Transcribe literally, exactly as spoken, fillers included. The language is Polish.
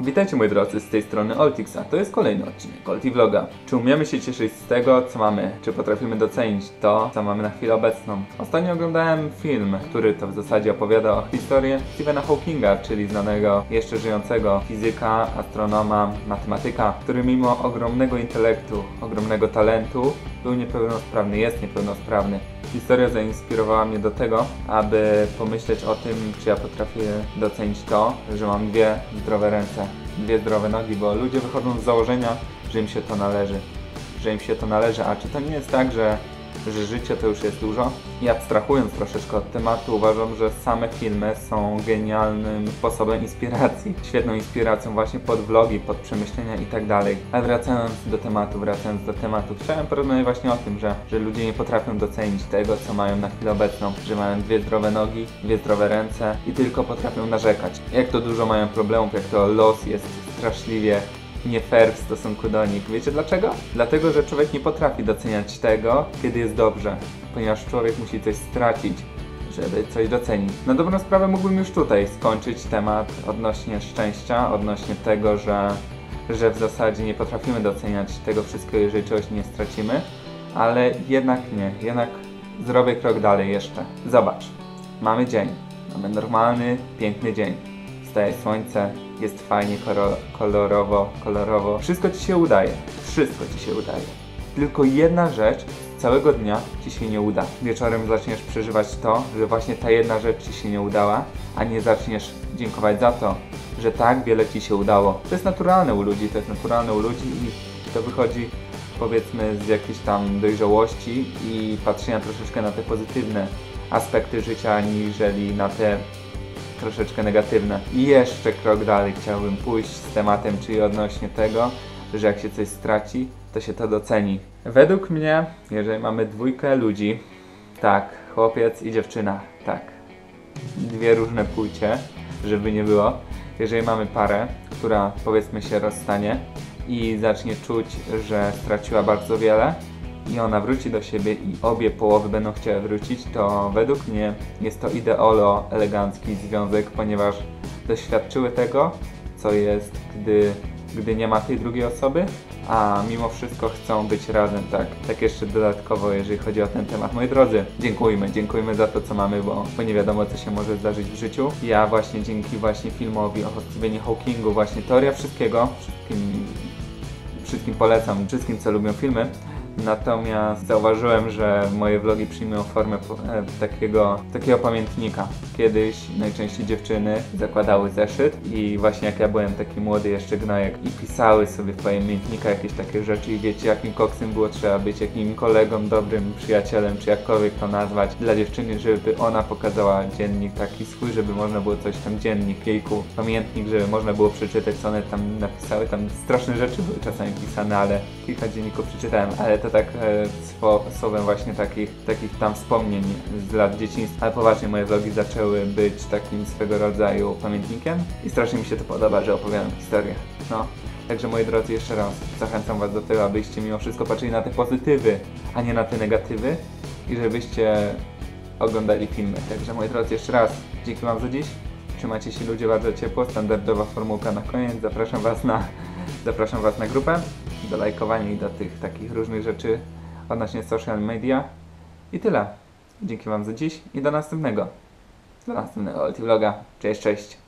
Witajcie moi drodzy, z tej strony Oltix, a to jest kolejny odcinek Olti Vloga. Czy umiemy się cieszyć z tego, co mamy? Czy potrafimy docenić to, co mamy na chwilę obecną? Ostatnio oglądałem film, który to w zasadzie opowiada o historii Stephena Hawkinga, czyli znanego, jeszcze żyjącego fizyka, astronoma, matematyka, który mimo ogromnego intelektu, ogromnego talentu był niepełnosprawny, jest niepełnosprawny. Historia zainspirowała mnie do tego, aby pomyśleć o tym, czy ja potrafię docenić to, że mam dwie zdrowe ręce, dwie zdrowe nogi, bo ludzie wychodzą z założenia, że im się to należy, że im się to należy, a czy to nie jest tak, że, że życie to już jest dużo? I abstrahując troszeczkę od tematu, uważam, że same filmy są genialnym sposobem inspiracji, świetną inspiracją właśnie pod vlogi, pod przemyślenia i tak dalej. A wracając do tematu, wracając do tematu, chciałem porozmawiać właśnie o tym, że, że ludzie nie potrafią docenić tego, co mają na chwilę obecną, że mają dwie zdrowe nogi, dwie zdrowe ręce i tylko potrafią narzekać. Jak to dużo mają problemów, jak to los jest straszliwie nie fair w stosunku do nich. Wiecie dlaczego? Dlatego, że człowiek nie potrafi doceniać tego, kiedy jest dobrze, ponieważ człowiek musi coś stracić, żeby coś docenić. Na dobrą sprawę mógłbym już tutaj skończyć temat odnośnie szczęścia, odnośnie tego, że, że w zasadzie nie potrafimy doceniać tego wszystkiego, jeżeli czegoś nie stracimy, ale jednak nie, jednak zrobię krok dalej jeszcze. Zobacz, mamy dzień, mamy normalny, piękny dzień. Wstaje słońce, jest fajnie, kolorowo, kolorowo. Wszystko ci się udaje, wszystko ci się udaje. Tylko jedna rzecz całego dnia ci się nie uda. Wieczorem zaczniesz przeżywać to, że właśnie ta jedna rzecz ci się nie udała, a nie zaczniesz dziękować za to, że tak wiele ci się udało. To jest naturalne u ludzi, to jest naturalne u ludzi i to wychodzi powiedzmy z jakiejś tam dojrzałości i patrzenia troszeczkę na te pozytywne aspekty życia, aniżeli na te troszeczkę negatywne. I jeszcze krok dalej chciałbym pójść z tematem, czyli odnośnie tego, że jak się coś straci, to się to doceni. Według mnie, jeżeli mamy dwójkę ludzi, tak, chłopiec i dziewczyna, tak, dwie różne płcie, żeby nie było, jeżeli mamy parę, która powiedzmy się rozstanie i zacznie czuć, że straciła bardzo wiele, i ona wróci do siebie i obie połowy będą chciały wrócić, to według mnie jest to ideolo elegancki związek, ponieważ doświadczyły tego, co jest, gdy, gdy nie ma tej drugiej osoby, a mimo wszystko chcą być razem, tak? Tak jeszcze dodatkowo, jeżeli chodzi o ten temat. Moi drodzy, dziękujmy, dziękujmy za to, co mamy, bo, bo nie wiadomo, co się może zdarzyć w życiu. Ja właśnie dzięki właśnie filmowi o Stephenie Hawkingu, właśnie teoria wszystkiego, wszystkim, wszystkim polecam, wszystkim, co lubią filmy. Natomiast zauważyłem, że moje vlogi przyjmują formę takiego, takiego pamiętnika. Kiedyś najczęściej dziewczyny zakładały zeszyt i właśnie jak ja byłem taki młody jeszcze gnojek i pisały sobie w pamiętnika jakieś takie rzeczy i wiecie, jakim koksem było trzeba być, jakim kolegą, dobrym przyjacielem, czy jakkolwiek to nazwać dla dziewczyny, żeby ona pokazała dziennik taki swój, żeby można było coś tam, dziennik, jejku, pamiętnik, żeby można było przeczytać, co one tam napisały. Tam straszne rzeczy były czasami pisane, ale kilka dzienników przeczytałem, ale to tak e, słowem właśnie takich, takich tam wspomnień z lat dzieciństwa. Ale poważnie moje vlogi zaczęły być takim swego rodzaju pamiętnikiem i strasznie mi się to podoba, że opowiadam historię. No, także moi drodzy, jeszcze raz zachęcam was do tego, abyście mimo wszystko patrzyli na te pozytywy, a nie na te negatywy i żebyście oglądali filmy. Także moi drodzy, jeszcze raz dzięki wam za dziś. Trzymajcie się ludzie bardzo ciepło, standardowa formułka na koniec. Zapraszam was na, zapraszam was na grupę, do lajkowania i do tych takich różnych rzeczy odnośnie social media. I tyle. Dzięki wam za dziś i do następnego. Do następnego Olti Vloga. Cześć, cześć.